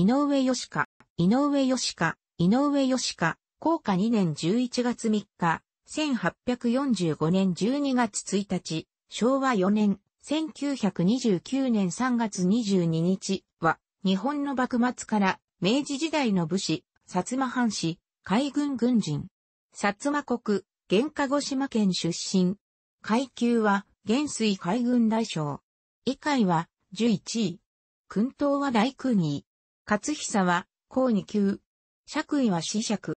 井上義家、弘化2年11月3日、1845年12月1日、昭和4年、1929年3月22日は、日本の幕末から明治時代の武士、薩摩藩士、海軍軍人。薩摩国、現鹿児島県出身。階級は、元帥海軍大将。位階は、11位。勲等は大勲位。勝久は、高2級。爵位は子爵。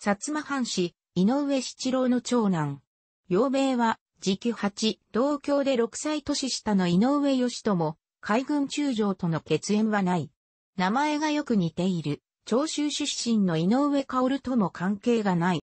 薩摩藩士、井上七郎の長男。幼名は、時期8、同郷で6歳年下の井上義朝、海軍中将との血縁はない。名前がよく似ている、長州出身の井上薫とも関係がない。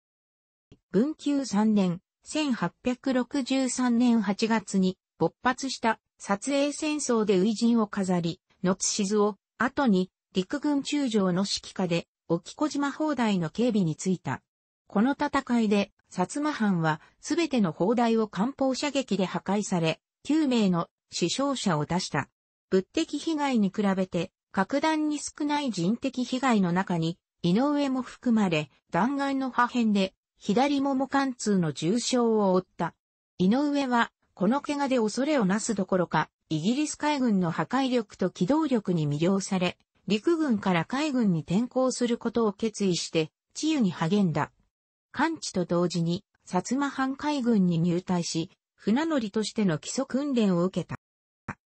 文久3年、1863年8月に勃発した薩英戦争で初陣を飾り、野津静雄、後に陸軍中将の指揮下で、沖小島砲台の警備に就いた。この戦いで、薩摩藩はすべての砲台を艦砲射撃で破壊され、9名の死傷者を出した。物的被害に比べて、格段に少ない人的被害の中に、井上も含まれ、弾丸の破片で、左もも貫通の重傷を負った。井上は、この怪我で恐れをなすどころか、イギリス海軍の破壊力と機動力に魅了され、陸軍から海軍に転向することを決意して、治癒に励んだ。完治と同時に、薩摩藩海軍に入隊し、船乗りとしての基礎訓練を受けた。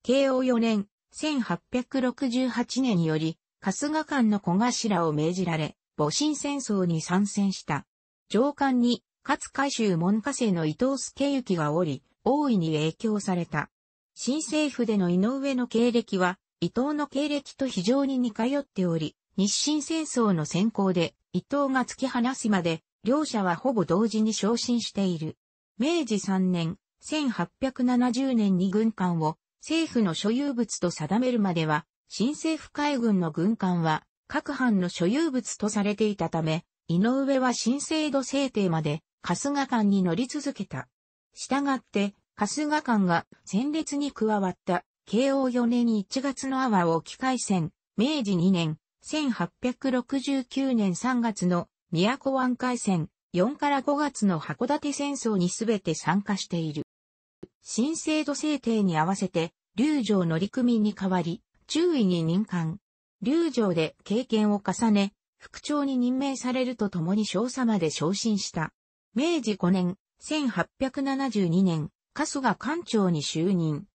慶応4年、1868年より、春日間の小頭を命じられ、戊辰戦争に参戦した。上官に、勝海舟門下生の伊藤祐之がおり、大いに影響された。新政府での井上の経歴は、伊藤の経歴と非常に似通っており、日清戦争の先行で、伊藤が突き放すまで、両者はほぼ同時に昇進している。明治3年、1870年に軍艦を政府の所有物と定めるまでは、新政府海軍の軍艦は各藩の所有物とされていたため、井上は新制度制定まで春日間に乗り続けた。したがって、春日間が戦列に加わった慶応4年1月の阿波沖海戦、明治2年、1869年3月の宮古湾海戦、4から5月の函館戦争にすべて参加している。新制度制定に合わせて、柳条乗組に代わり、中尉に任官。柳条で経験を重ね、副長に任命されるとともに少佐まで昇進した。明治5年、1872年、春日官長に就任。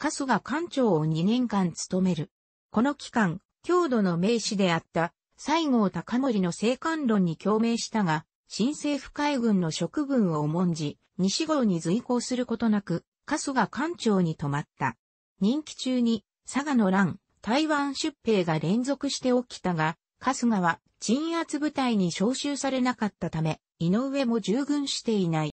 春日官長を2年間務める。この期間、郷土の名士であった、西郷隆盛の政官論に共鳴したが、新政府海軍の職分を重んじ、西郷に随行することなく、春日官長に止まった。任期中に、佐賀の乱、台湾出兵が連続して起きたが、春日は鎮圧部隊に召集されなかったため、井上も従軍していない。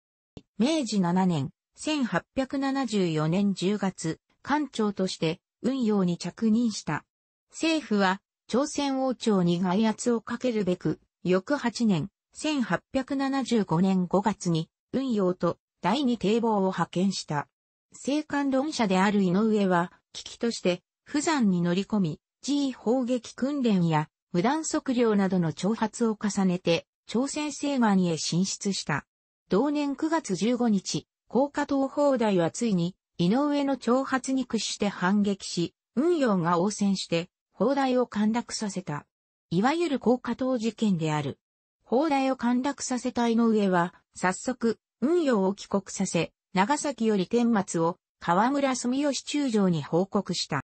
明治7年、1874年10月、官長として、運用に着任した。政府は、朝鮮王朝に外圧をかけるべく、翌8年、1875年5月に、運用と第二堤防を派遣した。政官論者である井上は、危機として、釜山に乗り込み、自衛砲撃訓練や、無断測量などの挑発を重ねて、朝鮮西岸へ進出した。同年9月15日、江華島砲台はついに、井上の挑発に屈して反撃し、運用が応戦して、砲台を陥落させた。いわゆる江華島事件である。砲台を陥落させた井上は、早速、運用を帰国させ、長崎より天松を河村住吉中将に報告した。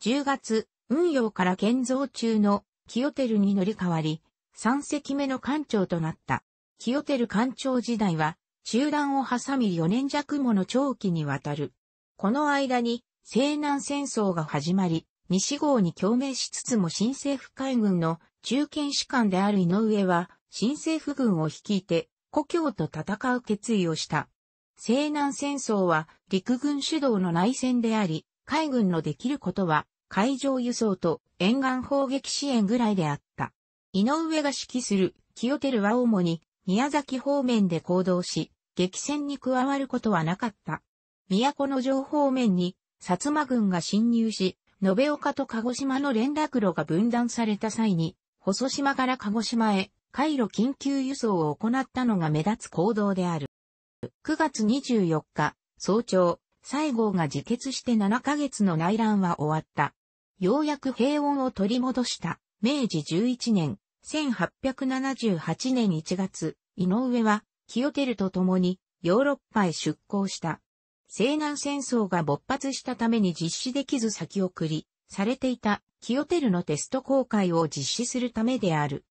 10月、運用から建造中の清照に乗り換わり、3隻目の艦長となった。清照艦長時代は、中断を挟み4年弱もの長期にわたる。この間に、西南戦争が始まり、西郷に共鳴しつつも新政府海軍の中堅士官である井上は新政府軍を率いて故郷と戦う決意をした。西南戦争は陸軍主導の内戦であり、海軍のできることは海上輸送と沿岸砲撃支援ぐらいであった。井上が指揮する清照は主に宮崎方面で行動し、激戦に加わることはなかった。都城方面に薩摩軍が侵入し、延岡と鹿児島の連絡路が分断された際に、細島から鹿児島へ、海路緊急輸送を行ったのが目立つ行動である。9月24日、早朝、西郷が自決して7ヶ月の内乱は終わった。ようやく平穏を取り戻した。明治11年、1878年1月、井上は、清照と共に、ヨーロッパへ出航した。西南戦争が勃発したために実施できず先送り、されていた、清照のテスト航海を実施するためである。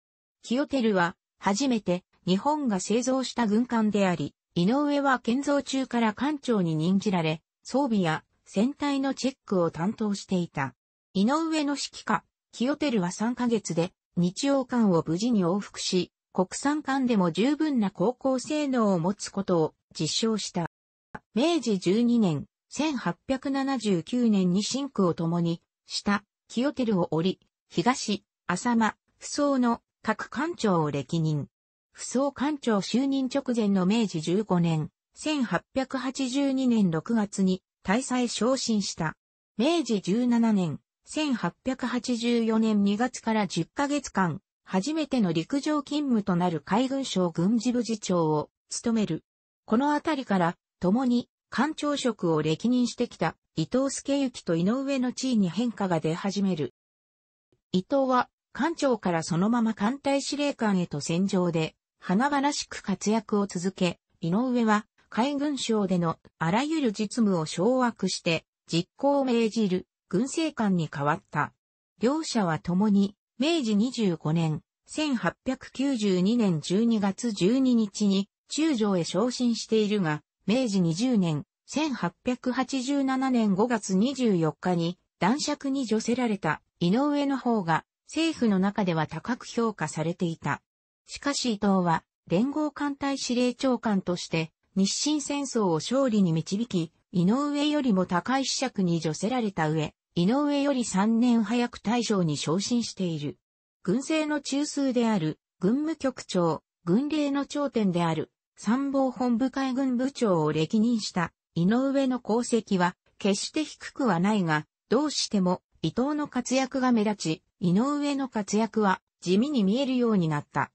清照は、初めて、日本が製造した軍艦であり、井上は建造中から艦長に任じられ、装備や船体のチェックを担当していた。井上の指揮下、清照は3ヶ月で日洋艦を無事に往復し、国産艦でも十分な航行性能を持つことを実証した。明治12年、1879年に神苦を共にした清照を降り、東、浅間、扶桑の各艦長を歴任。扶桑艦長就任直前の明治15年、1882年6月に大佐へ昇進した。明治17年、1884年2月から10ヶ月間、初めての陸上勤務となる海軍省軍事部次長を務める。このあたりから、共に艦長職を歴任してきた伊藤祐之と井上の地位に変化が出始める。伊藤は、艦長からそのまま艦隊司令官へと戦場で、華々しく活躍を続け、井上は海軍省でのあらゆる実務を掌握して実行を命じる軍政官に変わった。両者は共に明治25年、1892年12月12日に中将へ昇進しているが、明治20年、1887年5月24日に男爵に叙せられた井上の方が政府の中では高く評価されていた。しかし伊藤は、連合艦隊司令長官として、日清戦争を勝利に導き、井上よりも高い子爵に叙せられた上、井上より3年早く大将に昇進している。軍政の中枢である、軍務局長、軍令の頂点である、参謀本部海軍部長を歴任した、井上の功績は、決して低くはないが、どうしても、伊藤の活躍が目立ち、井上の活躍は、地味に見えるようになった。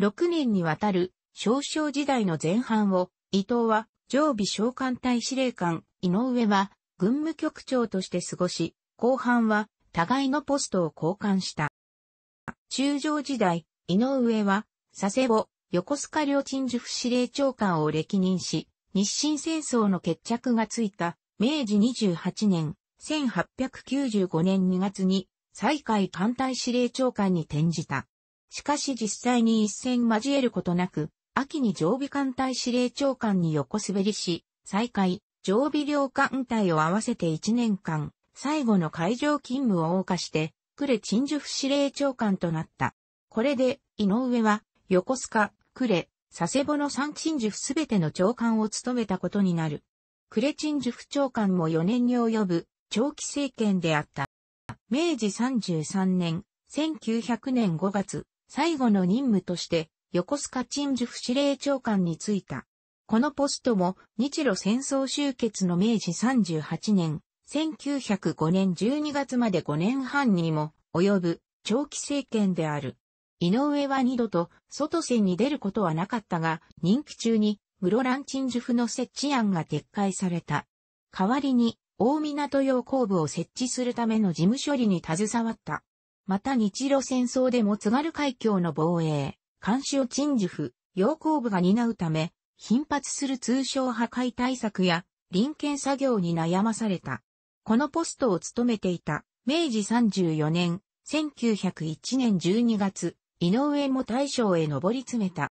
6年にわたる少将時代の前半を、伊藤は常備小艦隊司令官、井上は軍務局長として過ごし、後半は互いのポストを交換した。中将時代、井上は佐世保、横須賀遼鎮守府司令長官を歴任し、日清戦争の決着がついた明治28年、1895年2月に西海艦隊司令長官に転じた。しかし実際に一戦交えることなく、秋に常備艦隊司令長官に横滑りし、西海、常備両艦隊を合わせて1年間、最後の海上勤務を謳歌して、呉鎮守府司令長官となった。これで、井上は、横須賀、呉、佐世保の3鎮守府すべての長官を務めたことになる。呉鎮守府長官も4年に及ぶ、長期政権であった。明治33年、1900年5月、最後の任務として、横須賀鎮守府司令長官に就いた。このポストも、日露戦争終結の明治38年、1905年12月まで5年半にも及ぶ長期政権である。井上は二度と外戦に出ることはなかったが、任期中に室蘭鎮守府の設置案が撤回された。代わりに、大港洋工部を設置するための事務処理に携わった。また日露戦争でも津軽海峡の防衛、監視を鎮守府、洋工部が担うため、頻発する通商破壊対策や、臨検作業に悩まされた。このポストを務めていた、明治34年、1901年12月、井上も大将へ上り詰めた。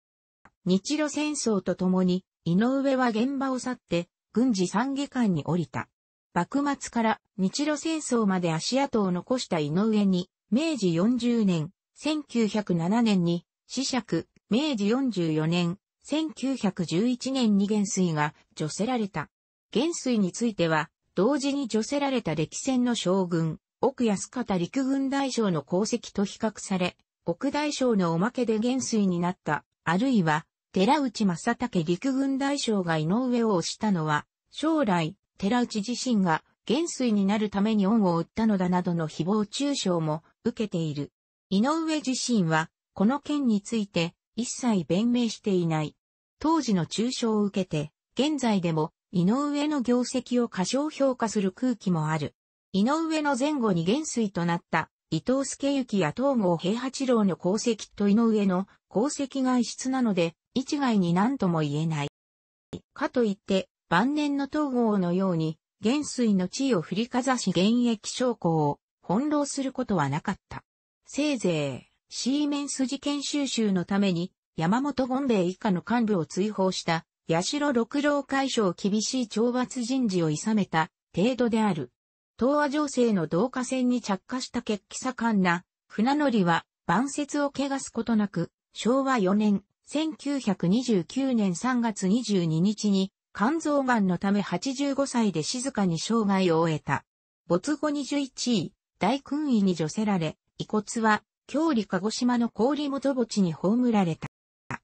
日露戦争とともに、井上は現場を去って、軍事参議官に降りた。幕末から日露戦争まで足跡を残した井上に、明治40年、1907年に、子爵、明治44年、1911年に元帥が叙せられた。元帥については、同時に叙せられた歴戦の将軍、奥安方陸軍大将の功績と比較され、奥大将のおまけで元帥になった、あるいは、寺内正武陸軍大将が井上を推したのは、将来、寺内自身が元帥になるために恩を売ったのだなどの誹謗中傷も受けている。井上自身は、この件について一切弁明していない。当時の中傷を受けて、現在でも井上の業績を過小評価する空気もある。井上の前後に元帥となった伊藤祐之や東郷平八郎の功績と井上の功績が異質なので、一概に何とも言えない。かといって、晩年の東郷のように、元帥の地位を振りかざし現役将校を翻弄することはなかった。せいぜい、シーメンス事件収集のために、山本権兵衛以下の幹部を追放した、八代六郎会所を厳しい懲罰人事を諌めた程度である。東亜情勢の導火線に着火した血気盛んな船乗りは、晩節を汚すことなく、昭和4年、1929年3月22日に、肝臓がんのため85歳で静かに生涯を終えた。没後21位、大勲位に叙せられ、遺骨は、郷里鹿児島の郡元墓地に葬られた。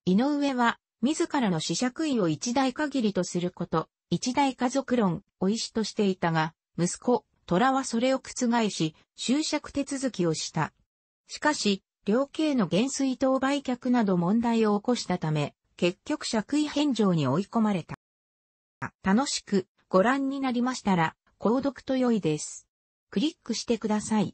井上は、自らの子爵位を一代限りとすること、一代家族論を意志としていたが、息子、虎はそれを覆し、終爵手続きをした。しかし、両家の元帥等売却など問題を起こしたため、結局爵位返上に追い込まれた。楽しくご覧になりましたら、購読と良いです。クリックしてください。